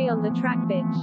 free on the track, bitch.